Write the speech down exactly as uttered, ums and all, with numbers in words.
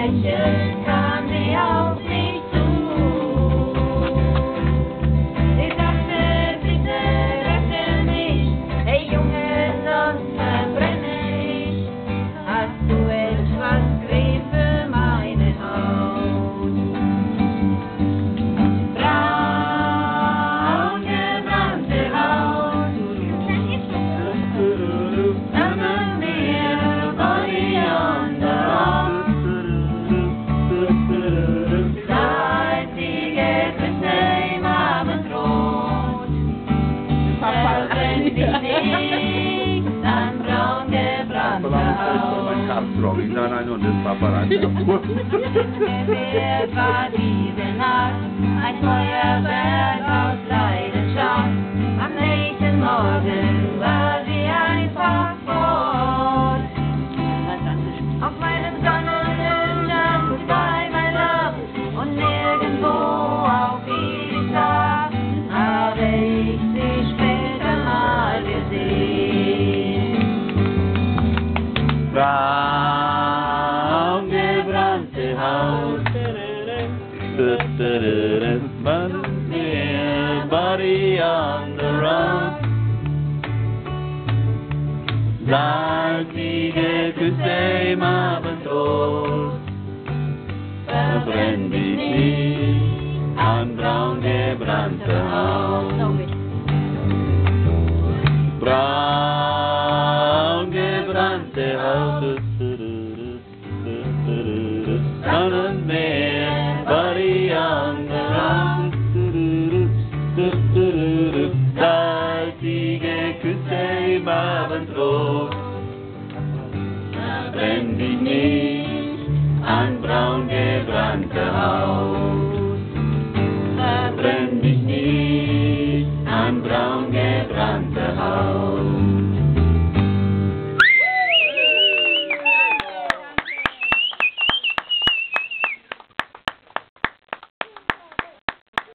Lächeln kam sie auf mich zu. Sie sagte, bitte rette mich, hey Junge, sonst verbrenne ich. Hast du etwas Creme für meine Haut? Braungebrannte Haut. Nein, nein, und das Papa rein. Wer war diese Nacht? Ein Feuerwerk aus Leidenschaft. Am nächsten Morgen war sie einfach fort. Auf meinem Sonnenschirm bei my love und nirgendwo auf Ibiza habe ich sie später mal gesehen. Bra Everybody on the run. Bleitige Küsse im Abendrot, verbrenn dich nicht an braungebrannter Haut. Braungebrannte Haut, Sonnenmeer, Buddy on the run, salzige Küsse im Abendrot, brenn dich nicht an braungebrannter Haut.